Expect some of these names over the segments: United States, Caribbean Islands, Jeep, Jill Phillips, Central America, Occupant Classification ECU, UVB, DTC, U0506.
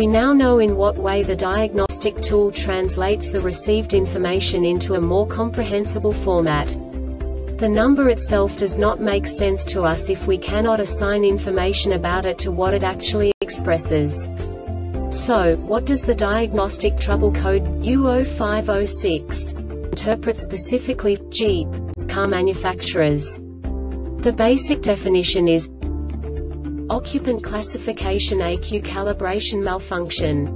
We now know in what way the diagnostic tool translates the received information into a more comprehensible format. The number itself does not make sense to us if we cannot assign information about it to what it actually expresses. So, what does the diagnostic trouble code U0506 interpret specifically for Jeep car manufacturers? The basic definition is Occupant Classification ECU calibration malfunction.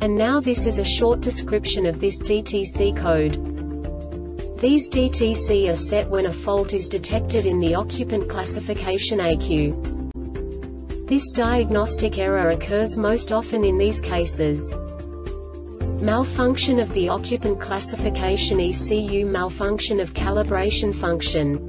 And now this is a short description of this DTC code. These DTC are set when a fault is detected in the Occupant Classification ECU. This diagnostic error occurs most often in these cases: malfunction of the Occupant Classification ECU, malfunction of calibration function.